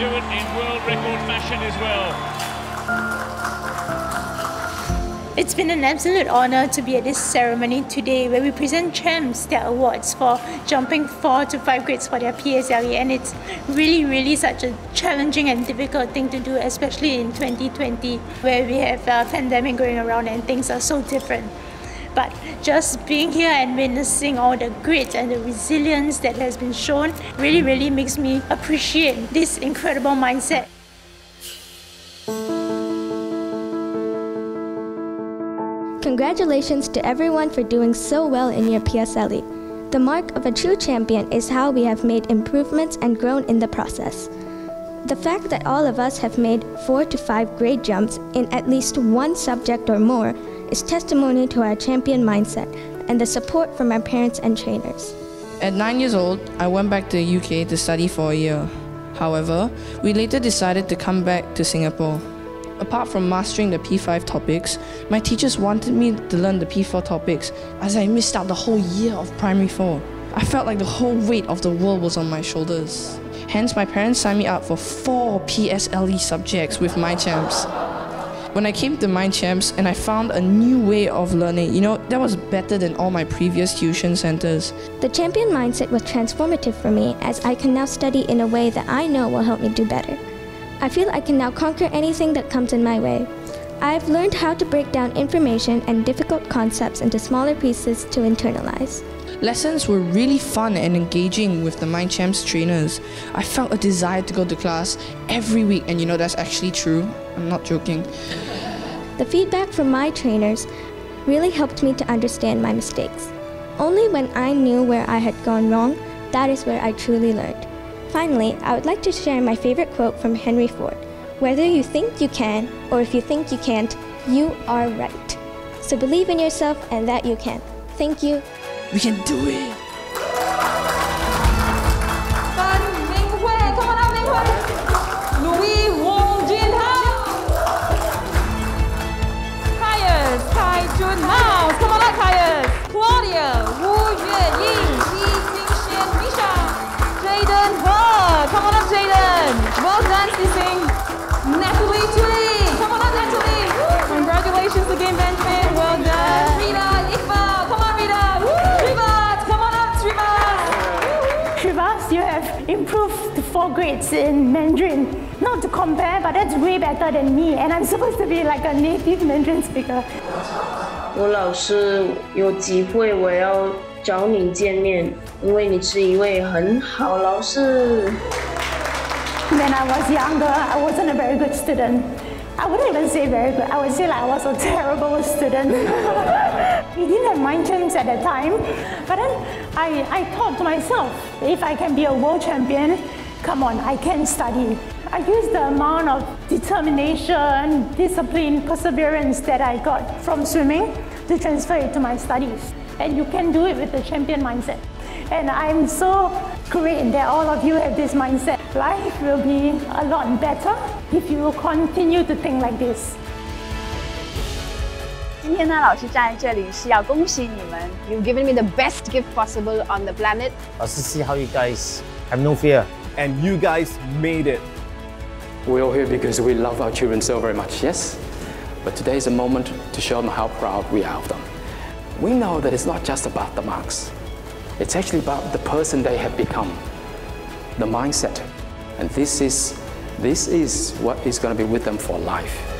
do it in world record fashion as well. It's been an absolute honor to be at this ceremony today where we present champs their awards for jumping 4 to 5 grades for their PSLE, and it's really such a challenging and difficult thing to do, especially in 2020 where we have a pandemic going around and things are so different. But just being here and witnessing all the grit and the resilience that has been shown really makes me appreciate this incredible mindset. Congratulations to everyone for doing so well in your PSLE. The mark of a true champion is how we have made improvements and grown in the process. The fact that all of us have made 4 to 5 grade jumps in at least one subject or more is testimony to our champion mindset and the support from our parents and trainers. At 9 years old, I went back to the UK to study for a year. However, we later decided to come back to Singapore. Apart from mastering the P5 topics, my teachers wanted me to learn the P4 topics as I missed out the whole year of primary 4. I felt like the whole weight of the world was on my shoulders. Hence, my parents signed me up for 4 PSLE subjects with MindChamps. When I came to MindChamps and I found a new way of learning, that was better than all my previous tuition centers. The champion mindset was transformative for me, as I can now study in a way that I know will help me do better. I feel I can now conquer anything that comes in my way. I've learned how to break down information and difficult concepts into smaller pieces to internalize. Lessons were really fun and engaging with the MindChamps trainers. I felt a desire to go to class every week, and that's actually true. I'm not joking. The feedback from my trainers really helped me to understand my mistakes. Only when I knew where I had gone wrong, that is where I truly learned. Finally, I would like to share my favorite quote from Henry Ford. Whether you think you can, or if you think you can't, you are right. So believe in yourself and that you can. Thank you. We can do it! Tan Minghui, come on up, Minghui! Louis Wong Jin Hao! Kaius, Kaijun Mao, come on up, Kaius! Claudia Wu Yueyi, Ji Mingxian, Misha! Jaden Wu, come on up, Jaden! Well done, Sissing! Natalie Tuli, come on up, Natalie! Woo. Congratulations again, Benjamin, well done! You have improved to 4 grades in Mandarin. Not to compare, but that's way better than me, and I'm supposed to be like a native Mandarin speaker. 我老师有机会我要找你见面，因为你是一位很好老师。When I was younger, I wasn't a very good student. I wouldn't even say very good. I would say like I was a terrible student. We didn't have MindChamps at that time, but then I thought to myself, if I can be a world champion, come on, I can study. I used the amount of determination, discipline, perseverance that I got from swimming to transfer it to my studies. And you can do it with the champion mindset. And I'm so great that all of you have this mindset. Life will be a lot better if you continue to think like this. 今天呢，老师站在这里是要恭喜你们。You've given me the best gift possible on the planet. I'll see how you guys have no fear, and you guys made it. We're all here because we love our children so very much, yes. But today is a moment to show them how proud we are of them. We know that it's not just about the marks; it's actually about the person they have become, the mindset, and this is what is going to be with them for life.